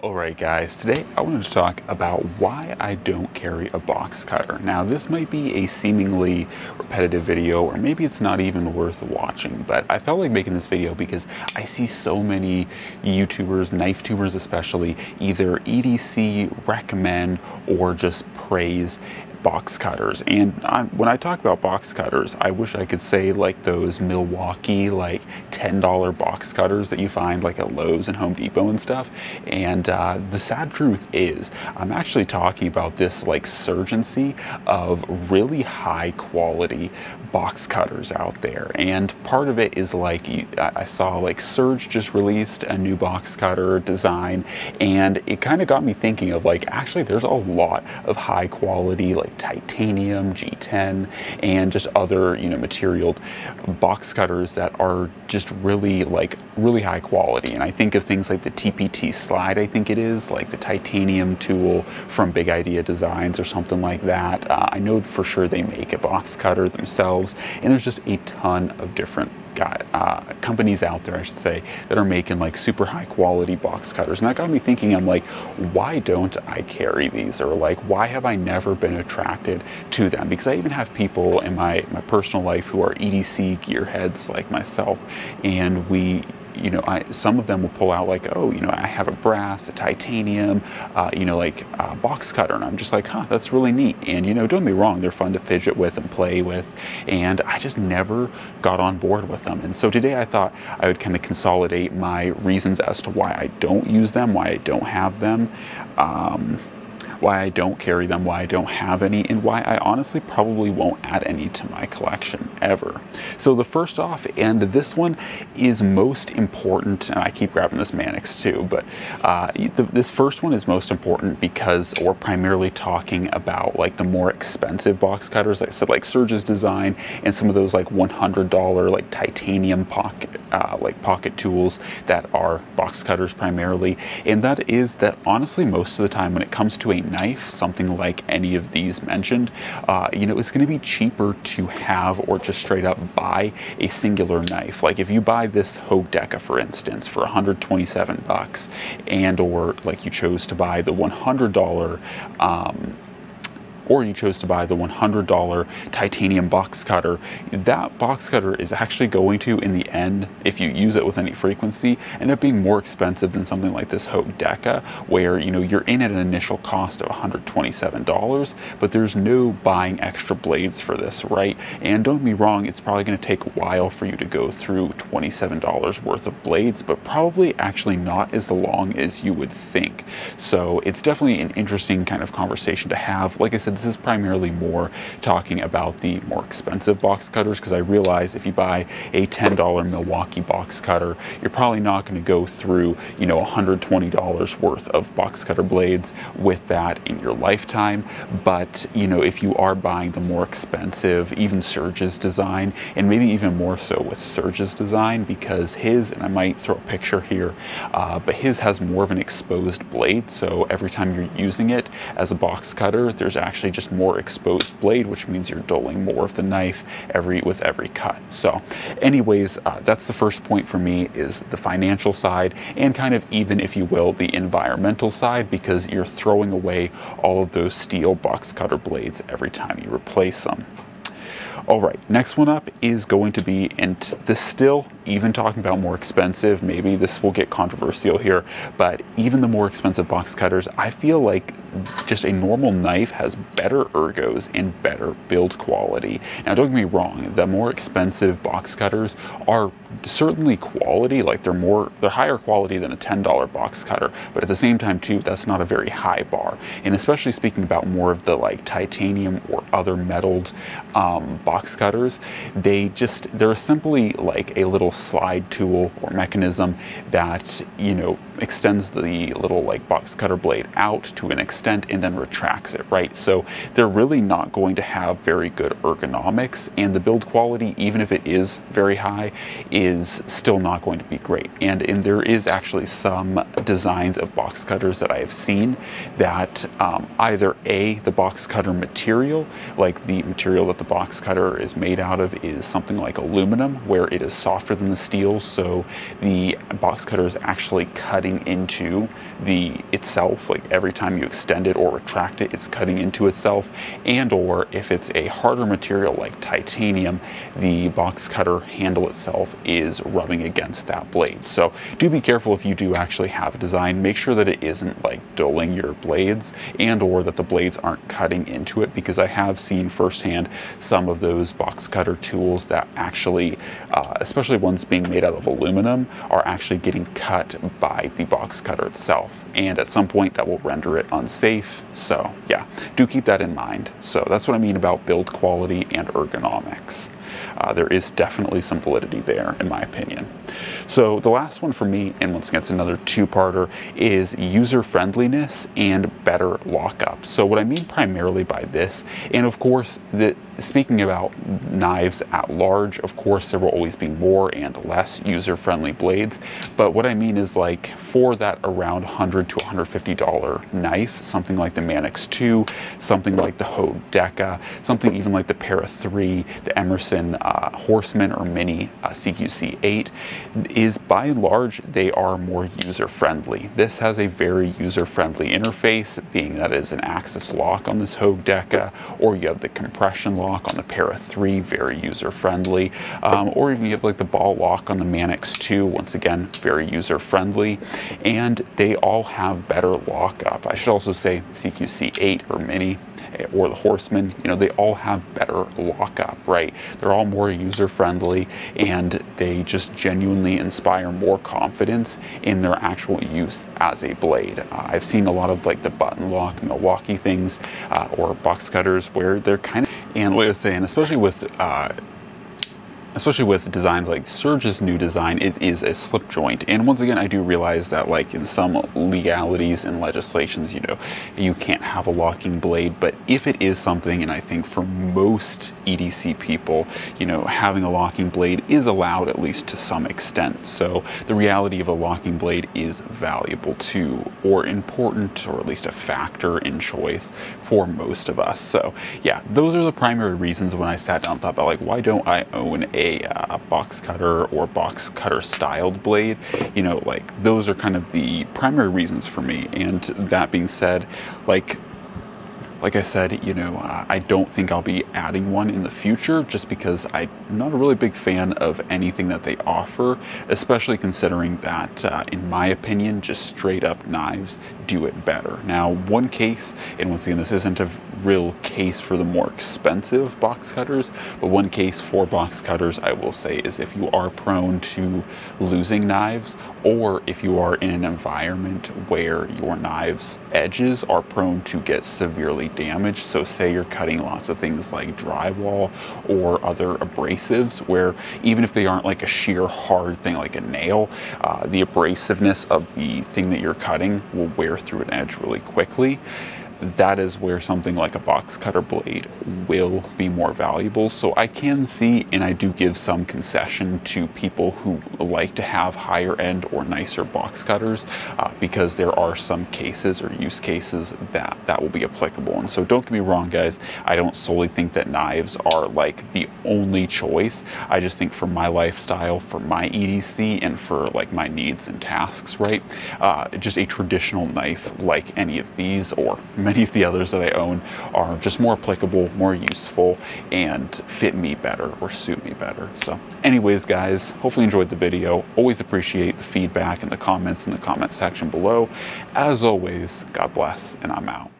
Alright guys, today I wanted to talk about why I don't carry a box cutter. Now this might be a seemingly repetitive video, or maybe it's not even worth watching, but I felt like making this video because I see so many YouTubers, knife tubers especially, either EDC, recommend, or just praise box cutters. And when I talk about box cutters, I wish I could say like those Milwaukee like $10 box cutters that you find like at Lowe's and Home Depot and stuff. And the sad truth is I'm actually talking about this like surgency of really high quality box cutters out there. And part of it is like I saw like Surge just released a new box cutter design, and it kind of got me thinking of like, actually there's a lot of high quality like titanium, G10, and just other, you know, materialed box cutters that are just really like really high quality. And I think of things like the TPT slide, I think it is, like the titanium tool from Big Idea Designs or something like that. I know for sure they make a box cutter themselves, and there's just a ton of different companies out there, I should say, that are making like super high quality box cutters. And that got me thinking, I'm like, why don't I carry these? Or like, why have I never been attracted to them? Because I even have people in my personal life who are EDC gearheads like myself, and we, you know, some of them will pull out like, oh, you know, I have a brass, a titanium, you know, like a box cutter. And I'm just like, huh, that's really neat. And, you know, don't be wrong, they're fun to fidget with and play with. And I just never got on board with them. And so today I thought I would kind of consolidate my reasons as to why I don't use them, why I don't have them, why I don't carry them, why I don't have any, and why I honestly probably won't add any to my collection ever. So the first off, and this one is most important, and I keep grabbing this Manix too, but this first one is most important because we're primarily talking about like the more expensive box cutters, like I said, like Surge's design and some of those like $100 like titanium pocket tools that are box cutters primarily. And that is that honestly most of the time when it comes to a knife, something like any of these mentioned, you know, it's going to be cheaper to have or just straight up buy a singular knife. Like if you buy this Hogue Deka, for instance, for 127 bucks, and or like you chose to buy the $100 or you chose to buy the $100 titanium box cutter, that box cutter is actually going to, in the end, if you use it with any frequency, end up being more expensive than something like this Hogue Deka, where, you know, you're in at an initial cost of $127, but there's no buying extra blades for this, right? And don't get me wrong, it's probably gonna take a while for you to go through $27 worth of blades, but probably actually not as long as you would think. So it's definitely an interesting kind of conversation to have. Like I said, this is primarily more talking about the more expensive box cutters, because I realize if you buy a $10 Milwaukee box cutter, you're probably not going to go through, you know, $120 worth of box cutter blades with that in your lifetime. But, you know, if you are buying the more expensive, even Surge's design, and maybe even more so with Surge's design, because his, and I might throw a picture here, but his has more of an exposed blade. So every time you're using it as a box cutter, there's actually just more exposed blade, which means you're dulling more of the knife with every cut. So anyways, that's the first point for me, is the financial side, and kind of even, if you will, the environmental side, because you're throwing away all of those steel box cutter blades every time you replace them. All right, next one up is going to be, and this still, even talking about more expensive, maybe this will get controversial here, but even the more expensive box cutters, I feel like just a normal knife has better ergos and better build quality. Now, don't get me wrong, the more expensive box cutters are certainly quality, like they're higher quality than a $10 box cutter, but at the same time too, that's not a very high bar. And especially speaking about more of the like titanium or other metalled box cutters, they're simply like a little slide tool or mechanism that, you know, extends the little like box cutter blade out to an extent extent and then retracts it, right? So they're really not going to have very good ergonomics, and the build quality, even if it is very high, is still not going to be great. And there is actually some designs of box cutters that I have seen that either A, the box cutter material, like the material that the box cutter is made out of is something like aluminum, where it is softer than the steel, so the box cutter is actually cutting into the itself. Like every time you extend it or retract it, it's cutting into itself. And or if it's a harder material like titanium, the box cutter handle itself is rubbing against that blade. So do be careful if you do actually have a design. Make sure that it isn't like dulling your blades, and or that the blades aren't cutting into it, because I have seen firsthand some of those box cutter tools that actually, especially ones being made out of aluminum, are actually getting cut by the box cutter itself. And at some point that will render it unsafe. So yeah, do keep that in mind. So that's what I mean about build quality and ergonomics. There is definitely some validity there, in my opinion. So the last one for me, and once again, it's another two-parter, is user-friendliness and better lockup. So what I mean primarily by this, and of course, speaking about knives at large, of course, there will always be more and less user-friendly blades. But what I mean is, like, for that around $100 to $150 knife, something like the Manix 2, something like the Hogue Deka, something even like the Para 3, the Emerson, Horseman or Mini CQC 8 is, by and large, they are more user-friendly. This has a very user-friendly interface, being that it is an access lock on this Hogue Deka, or you have the compression lock on the Para 3, very user-friendly, or even you have like the ball lock on the Manix 2, once again, very user-friendly, and they all have better lockup. I should also say CQC 8 or Mini or the Horseman, you know, they all have better lockup, right? They're all more user-friendly, and they just genuinely inspire more confidence in their actual use as a blade. I've seen a lot of like the button lock Milwaukee things or box cutters where they're kind of, and like I was saying, especially with designs like Surge's new design, it is a slip joint. And once again, I do realize that like in some legalities and legislations, you know, you can't have a locking blade, but if it is something, and I think for most EDC people, you know, having a locking blade is allowed, at least to some extent. So the reality of a locking blade is valuable to, or important, or at least a factor in choice for most of us. So yeah, those are the primary reasons when I sat down and thought about like, why don't I own a box cutter or box cutter styled blade? You know, like those are kind of the primary reasons for me. And that being said, like I said, you know, I don't think I'll be adding one in the future, just because I'm not a really big fan of anything that they offer, especially considering that, in my opinion, just straight up knives do it better. Now, one case, and once again, this isn't a real case for the more expensive box cutters, but one case for box cutters, I will say, is if you are prone to losing knives, or if you are in an environment where your knife's edges are prone to get severely damaged. So say you're cutting lots of things like drywall or other abrasives, where even if they aren't like a sheer hard thing like a nail, the abrasiveness of the thing that you're cutting will wear through an edge really quickly. That is where something like a box cutter blade will be more valuable. So I can see, and I do give some concession to people who like to have higher end or nicer box cutters, because there are some cases or use cases that will be applicable. And so don't get me wrong, guys, I don't solely think that knives are like the only choice. I just think for my lifestyle, for my EDC, and for like my needs and tasks, right? Just a traditional knife like any of these or many of the others that I own are just more applicable, more useful, and fit me better or suit me better. So anyways, guys, hopefully you enjoyed the video. Always appreciate the feedback and the comments in the comment section below. As always, God bless, and I'm out.